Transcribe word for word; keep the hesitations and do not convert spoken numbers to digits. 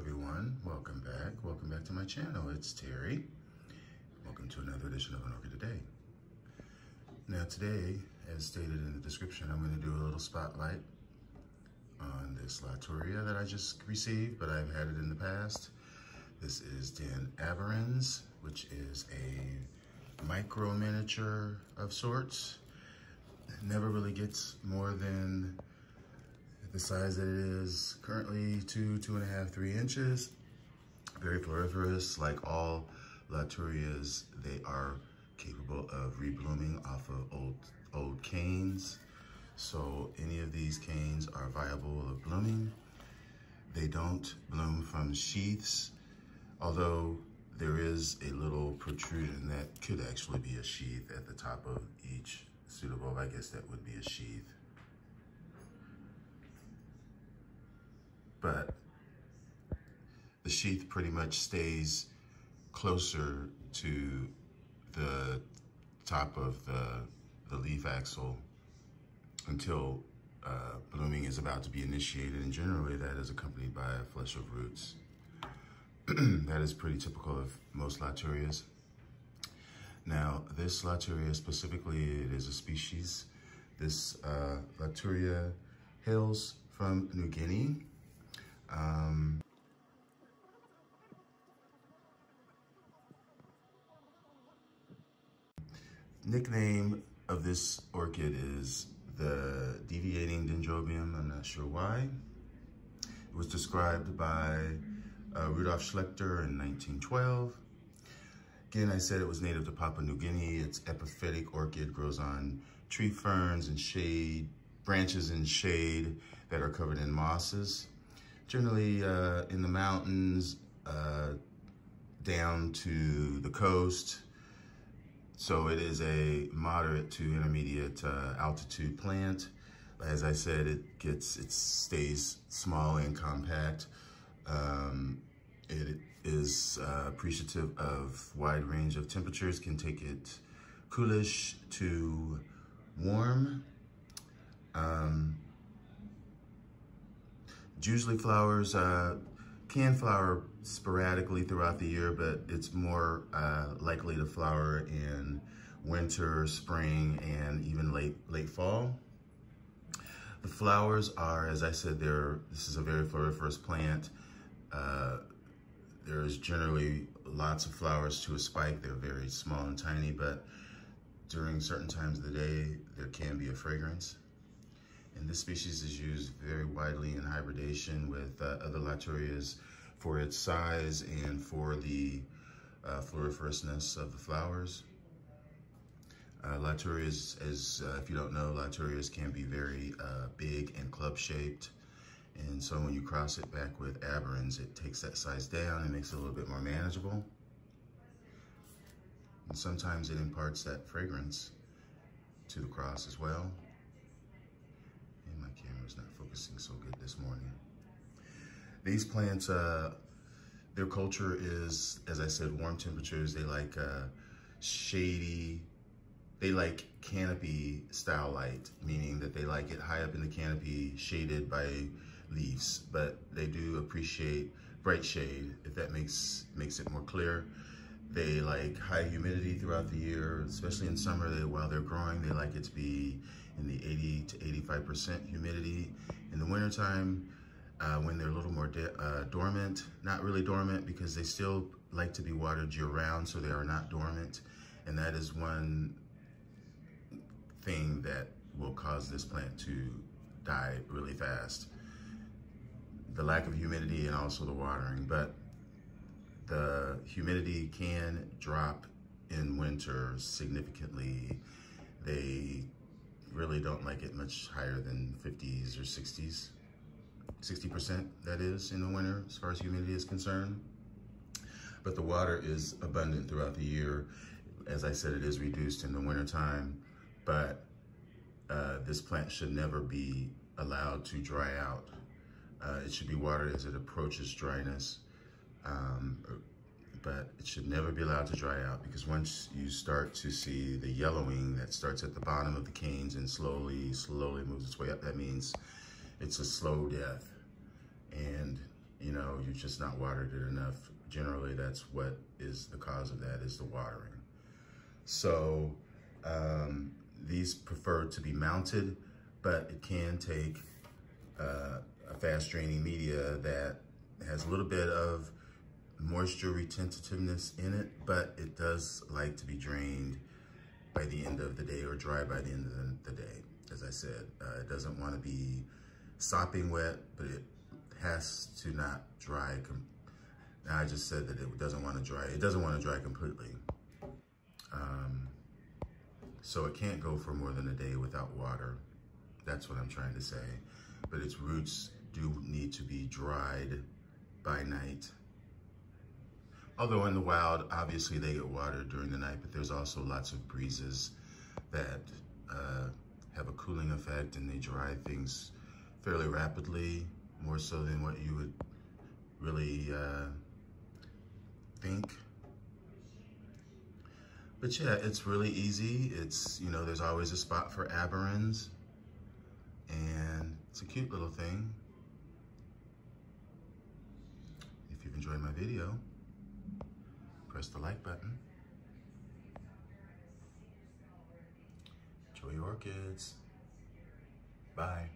everyone, welcome back. Welcome back to my channel, it's Terry. Welcome to another edition of An Orchid Today. Now today, as stated in the description, I'm gonna do a little spotlight on this Latouria that I just received, but I've had it in the past. This is Dendrobium aberrans, which is a micro miniature of sorts. It never really gets more than the size that it is currently, two, two and a half, three inches. Very floriferous, like all Latourias, they are capable of reblooming off of old, old canes. So any of these canes are viable of blooming. They don't bloom from sheaths, although there is a little protrusion that could actually be a sheath at the top of each pseudobulb. I guess that would be a sheath. But the sheath pretty much stays closer to the top of the, the leaf axil until uh, blooming is about to be initiated, and generally that is accompanied by a flush of roots. That is pretty typical of most Latourias. Now, this Latouria specifically, it is a species. This uh, Latouria hails from New Guinea. Um, nickname of this orchid is the deviating Dendrobium. I'm not sure why. It was described by uh, Rudolf Schlechter in nineteen twelve. Again, I said it was native to Papua New Guinea. Its epiphytic orchid grows on tree ferns and shade, branches in shade that are covered in mosses. Generally uh, in the mountains, uh, down to the coast. So it is a moderate to intermediate uh, altitude plant. As I said, it gets, it stays small and compact. Um, it is uh, appreciative of wide range of temperatures, can take it coolish to warm. Um, Usually flowers uh, can flower sporadically throughout the year, but it's more uh, likely to flower in winter, spring, and even late late fall. The flowers are, as I said, they're, this is a very floriferous plant. Uh, there's generally lots of flowers to a spike. They're very small and tiny, but during certain times of the day, there can be a fragrance. And this species is used very widely in hybridation with uh, other Latourias for its size and for the uh, floriferousness of the flowers. Uh, Latourias, as uh, if you don't know, Latourias can be very uh, big and club-shaped. And so when you cross it back with aberrans, it takes that size down and makes it a little bit more manageable. And sometimes it imparts that fragrance to the cross as well. My camera's not focusing so good this morning. These plants, uh, their culture is, as I said, warm temperatures. They like uh, shady, they like canopy style light, meaning that they like it high up in the canopy, shaded by leaves, but they do appreciate bright shade, if that makes, makes it more clear. They like high humidity throughout the year, especially in summer. They, while they're growing, they like it to be in the eighty to eighty-five percent humidity. In the wintertime, uh, when they're a little more uh, dormant, not really dormant because they still like to be watered year round, so they are not dormant. And that is one thing that will cause this plant to die really fast. The lack of humidity and also the watering. But the humidity can drop in winter significantly. They really don't like it much higher than fifties or sixties, sixty percent that is, in the winter as far as humidity is concerned. But the water is abundant throughout the year. As I said, it is reduced in the winter time, but uh, this plant should never be allowed to dry out. Uh, it should be watered as it approaches dryness. Um, but it should never be allowed to dry out, because once you start to see the yellowing that starts at the bottom of the canes and slowly, slowly moves its way up, that means it's a slow death. And, you know, know, you just not watered it enough. Generally, that's what is the cause of that, is the watering. So um, these prefer to be mounted, but it can take uh, a fast draining media that has a little bit of moisture retentiveness in it, but it does like to be drained by the end of the day, or dry by the end of the day. As I said, uh, it doesn't want to be sopping wet, but it has to not dry. Now I just said that it doesn't want to dry. It doesn't want to dry completely. Um, so it can't go for more than a day without water. That's what I'm trying to say. But its roots do need to be dried by night. Although in the wild, obviously they get watered during the night, but there's also lots of breezes that uh, have a cooling effect, and they dry things fairly rapidly, more so than what you would really uh, think. But yeah, it's really easy. It's, you know, there's always a spot for aberrans, and it's a cute little thing. If you've enjoyed my video, press the like button. Enjoy your orchids. Bye.